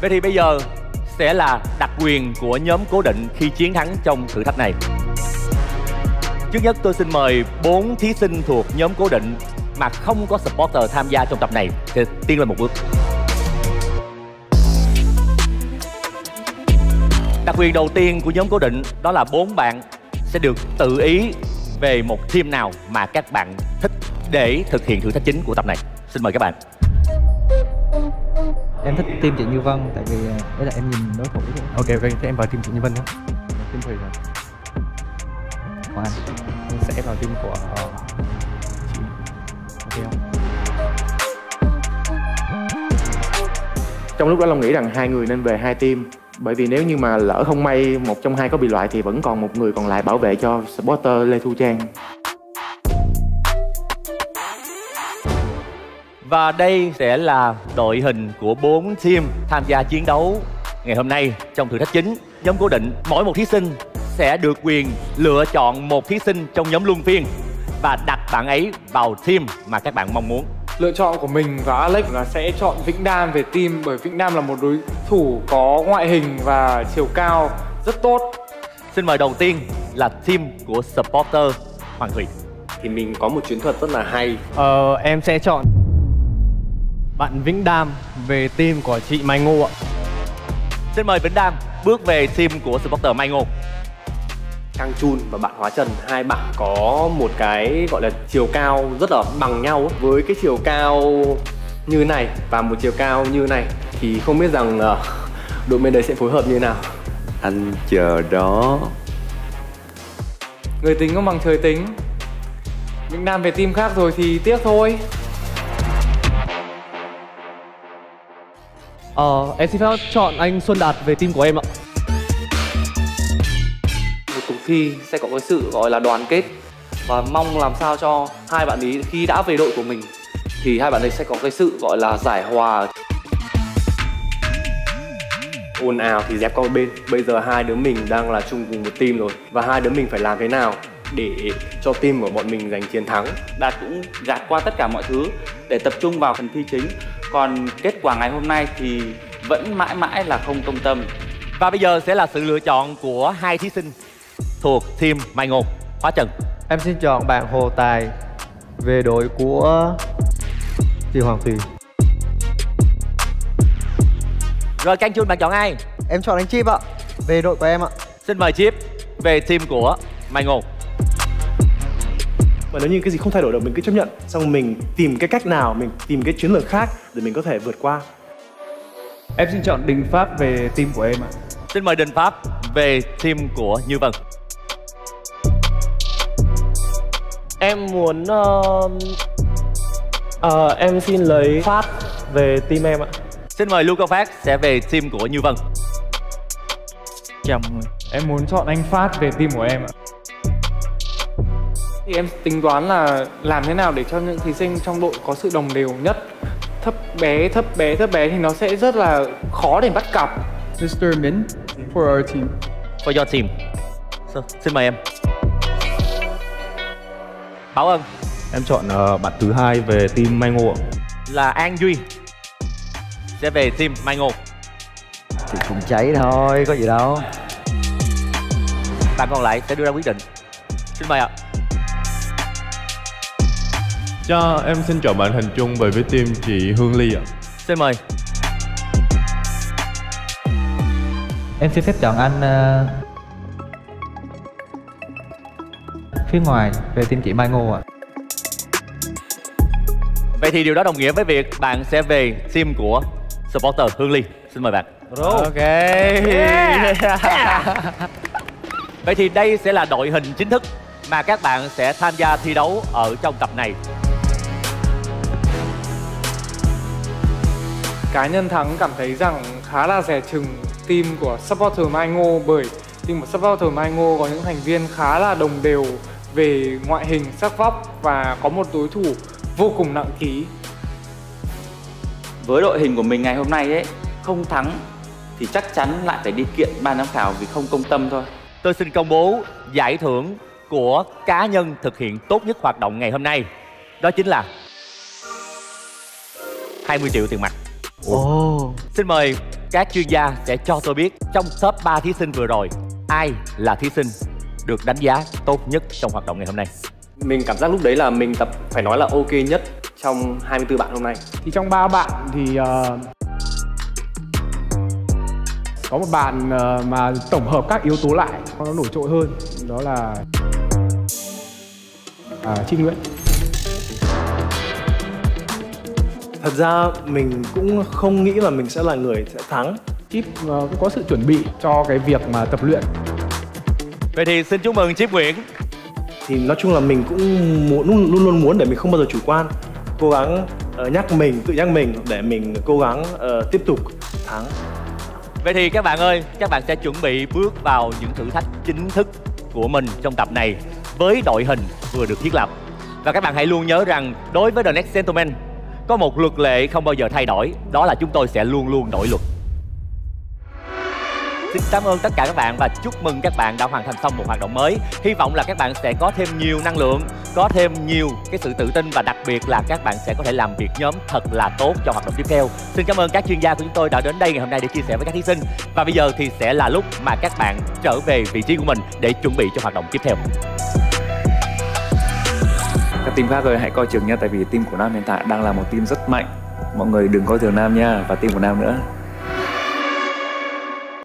Vậy thì bây giờ sẽ là đặc quyền của nhóm cố định khi chiến thắng trong thử thách này. Trước nhất tôi xin mời 4 thí sinh thuộc nhóm cố định mà không có supporter tham gia trong tập này thì tiến lên một bước. Đặc quyền đầu tiên của nhóm cố định đó là 4 bạn sẽ được tự ý về một team nào mà các bạn thích để thực hiện thử thách chính của tập này. Xin mời các bạn. Em thích team chị Như Vân tại vì đấy là em nhìn đối thủ. Ok, vậy em vào team chị Như Vân nhé. Team Thùy rồi. Còn anh sẽ vào team của chị. Ok không? Trong lúc đó Long nghĩ rằng hai người nên về hai team. Bởi vì nếu như mà lỡ không may một trong hai có bị loại thì vẫn còn một người còn lại bảo vệ cho supporter Lê Thu Trang. Và đây sẽ là đội hình của 4 team tham gia chiến đấu ngày hôm nay trong thử thách chính. Nhóm cố định, mỗi một thí sinh sẽ được quyền lựa chọn một thí sinh trong nhóm luân phiên và đặt bạn ấy vào team mà các bạn mong muốn. Lựa chọn của mình và Alex là sẽ chọn Vĩnh Nam về team, bởi Vĩnh Nam là một đối thủ có ngoại hình và chiều cao rất tốt. Xin mời đầu tiên là team của supporter Hoàng Thùy. Thì mình có một chiến thuật rất là hay. Em sẽ chọn bạn Vĩnh Đam về team của chị Mai Ngô ạ. Xin mời Vĩnh Đam bước về team của supporter Mai Ngô. Cảnh Chun và bạn Hóa Trần, hai bạn có một cái gọi là chiều cao rất là bằng nhau ấy. Với cái chiều cao như này và một chiều cao như này thì không biết rằng đội bên đấy sẽ phối hợp như thế nào. Anh chờ đó. Người tính không bằng trời tính. Vĩnh Nam về team khác rồi thì tiếc thôi. Em xin phép chọn anh Xuân Đạt về team của em ạ. Một cuộc thi sẽ có cái sự gọi là đoàn kết, và mong làm sao cho hai bạn ấy khi đã về đội của mình thì hai bạn ấy sẽ có cái sự gọi là giải hòa. Ồn ào thì dẹp qua bên. Bây giờ hai đứa mình đang là chung cùng một team rồi, và hai đứa mình phải làm thế nào để cho team của bọn mình giành chiến thắng. Đạt cũng gạt qua tất cả mọi thứ để tập trung vào phần thi chính. Còn kết quả ngày hôm nay thì vẫn mãi mãi là không công tâm. Và bây giờ sẽ là sự lựa chọn của hai thí sinh thuộc team Mai Ngô, Hóa Trần. Em xin chọn bạn Hồ Tài về đội của chị Hoàng Tuyền. Rồi Cảnh Chun, bạn chọn ai? Em chọn anh Chip ạ, về đội của em ạ. Xin mời Chip về team của Mai Ngô. Và nếu như cái gì không thay đổi được mình cứ chấp nhận, xong mình tìm cái cách nào, mình tìm cái chiến lược khác để mình có thể vượt qua. Em xin chọn Đình Pháp về team của em ạ. Xin mời Đình Pháp về team của Như Vân. Em muốn... em xin lấy Pháp về team em ạ. Xin mời Luka Pháp sẽ về team của Như Vân. Chào mọi người. Em muốn chọn anh Pháp về team của em ạ. Em tính toán là làm thế nào để cho những thí sinh trong đội có sự đồng đều nhất. Thấp bé thì nó sẽ rất là khó để bắt cặp. Mr. Min for our team. For your team. So, xin mời em. Báo ơn. Em chọn bạn thứ hai về team Mai Ngô. Là An Duy sẽ về team Mai Ngô. Thì cũng cháy thôi, có gì đâu. Bạn còn lại sẽ đưa ra quyết định. Xin mời ạ. Cho em xin chọn bạn Thành Trung về với team chị Hương Ly ạ. Xin mời. Em xin phép chọn anh phía ngoài về team chị Mai Ngô ạ. Vậy thì điều đó đồng nghĩa với việc bạn sẽ về team của supporter Hương Ly. Xin mời bạn. Ok. Yeah. Yeah. Vậy thì đây sẽ là đội hình chính thức mà các bạn sẽ tham gia thi đấu ở trong tập này. Cá nhân Thắng cảm thấy rằng khá là dè chừng team của supporter Mai Ngô, bởi team của supporter Mai Ngô có những thành viên khá là đồng đều về ngoại hình, sắc vóc và có một đối thủ vô cùng nặng ký. Với đội hình của mình ngày hôm nay ấy, không thắng thì chắc chắn lại phải đi kiện ban giám khảo vì không công tâm thôi. Tôi xin công bố giải thưởng của cá nhân thực hiện tốt nhất hoạt động ngày hôm nay. Đó chính là 20 triệu tiền mặt. Xin mời Các chuyên gia sẽ cho tôi biết trong top 3 thí sinh vừa rồi, ai là thí sinh được đánh giá tốt nhất trong hoạt động ngày hôm nay? Mình cảm giác lúc đấy là mình tập phải nói là ok nhất trong 24 bạn hôm nay. Thì trong 3 bạn thì có một bạn mà tổng hợp các yếu tố lại nó nổi trội hơn, đó là Chip Nguyễn. Thật ra mình cũng không nghĩ là mình sẽ là người sẽ thắng. Chip cũng có sự chuẩn bị cho cái việc mà tập luyện. Vậy thì xin chúc mừng Chip Nguyễn. Thì nói chung là mình cũng luôn luôn muốn để mình không bao giờ chủ quan, cố gắng tự nhắc mình để mình cố gắng tiếp tục thắng. Vậy thì các bạn ơi, các bạn sẽ chuẩn bị bước vào những thử thách chính thức của mình trong tập này với đội hình vừa được thiết lập. Và các bạn hãy luôn nhớ rằng đối với The Next Gentleman có một luật lệ không bao giờ thay đổi, đó là chúng tôi sẽ luôn luôn đổi luật. Xin cảm ơn tất cả các bạn và chúc mừng các bạn đã hoàn thành xong một hoạt động mới. Hy vọng là các bạn sẽ có thêm nhiều năng lượng, có thêm nhiều cái sự tự tin, và đặc biệt là các bạn sẽ có thể làm việc nhóm thật là tốt cho hoạt động tiếp theo. Xin cảm ơn các chuyên gia của chúng tôi đã đến đây ngày hôm nay để chia sẻ với các thí sinh. Và bây giờ thì sẽ là lúc mà các bạn trở về vị trí của mình để chuẩn bị cho hoạt động tiếp theo. Các team khác ơi, hãy coi chừng nha, tại vì team của Nam hiện tại đang là một team rất mạnh. Mọi người đừng coi thường Nam nha, và team của Nam nữa.